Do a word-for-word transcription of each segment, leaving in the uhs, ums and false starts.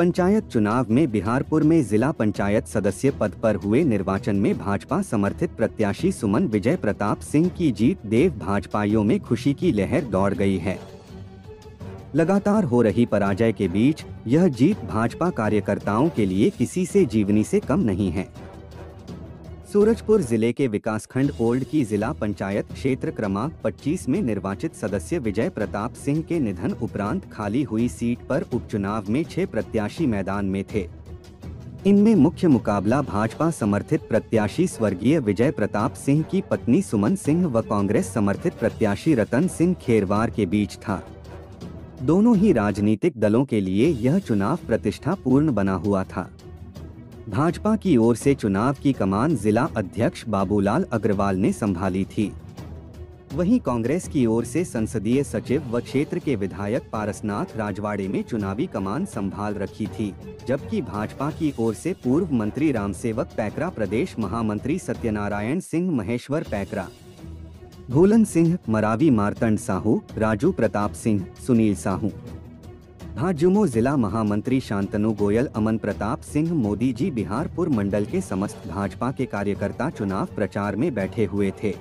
पंचायत चुनाव में बिहारपुर में जिला पंचायत सदस्य पद पर हुए निर्वाचन में भाजपा समर्थित प्रत्याशी सुमन विजय प्रताप सिंह की जीत देव भाजपाइयों में खुशी की लहर दौड़ गई है। लगातार हो रही पराजय के बीच यह जीत भाजपा कार्यकर्ताओं के लिए किसी से जीवनी से कम नहीं है। सूरजपुर जिले के विकासखंड ओल्ड की जिला पंचायत क्षेत्र क्रमांक पच्चीस में निर्वाचित सदस्य विजय प्रताप सिंह के निधन उपरांत खाली हुई सीट पर उपचुनाव में छह प्रत्याशी मैदान में थे। इनमें मुख्य मुकाबला भाजपा समर्थित प्रत्याशी स्वर्गीय विजय प्रताप सिंह की पत्नी सुमन सिंह व कांग्रेस समर्थित प्रत्याशी रतन सिंह खेरवार के बीच था। दोनों ही राजनीतिक दलों के लिए यह चुनाव प्रतिष्ठापूर्ण बना हुआ था। भाजपा की ओर से चुनाव की कमान जिला अध्यक्ष बाबूलाल अग्रवाल ने संभाली थी। वहीं कांग्रेस की ओर से संसदीय सचिव व क्षेत्र के विधायक पारसनाथ राजवाड़े में चुनावी कमान संभाल रखी थी, जबकि भाजपा की ओर से पूर्व मंत्री रामसेवक पैकरा, प्रदेश महामंत्री सत्यनारायण सिंह, महेश्वर पैकरा, भूलन सिंह मरावी, मारतंड साहू, राजू प्रताप सिंह, सुनील साहू, भाजयुमो जिला महामंत्री शांतनु गोयल, अमन प्रताप सिंह मोदी जी, बिहारपुर मंडल के समस्त भाजपा के कार्यकर्ता चुनाव प्रचार में बैठे हुए थे।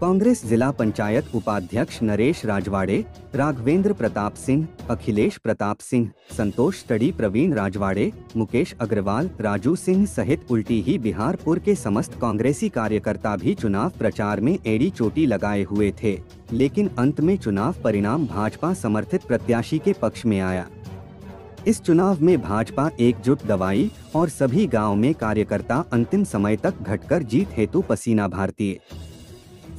कांग्रेस जिला पंचायत उपाध्यक्ष नरेश राजवाड़े, राघवेंद्र प्रताप सिंह, अखिलेश प्रताप सिंह, संतोष तड़ी, प्रवीण राजवाड़े, मुकेश अग्रवाल, राजू सिंह सहित उल्टी ही बिहारपुर के समस्त कांग्रेसी कार्यकर्ता भी चुनाव प्रचार में एड़ी चोटी लगाए हुए थे, लेकिन अंत में चुनाव परिणाम भाजपा समर्थित प्रत्याशी के पक्ष में आया। इस चुनाव में भाजपा एकजुट दवाई और सभी गाँव में कार्यकर्ता अंतिम समय तक घटकर जीत हेतु पसीना भारतीय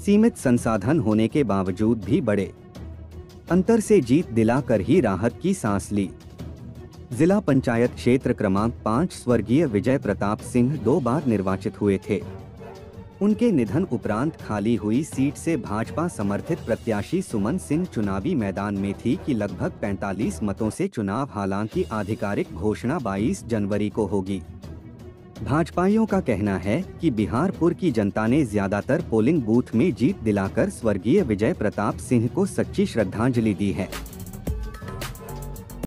सीमित संसाधन होने के बावजूद भी बड़े अंतर से जीत दिलाकर ही राहत की सांस ली। जिला पंचायत क्षेत्र क्रमांक पाँच स्वर्गीय विजय प्रताप सिंह दो बार निर्वाचित हुए थे। उनके निधन उपरांत खाली हुई सीट से भाजपा समर्थित प्रत्याशी सुमन सिंह चुनावी मैदान में थी कि लगभग पैंतालीस मतों से चुनाव, हालांकि आधिकारिक घोषणा बाईस जनवरी को होगी। भाजपाइयों का कहना है कि बिहारपुर की जनता ने ज्यादातर पोलिंग बूथ में जीत दिलाकर स्वर्गीय विजय प्रताप सिंह को सच्ची श्रद्धांजलि दी है।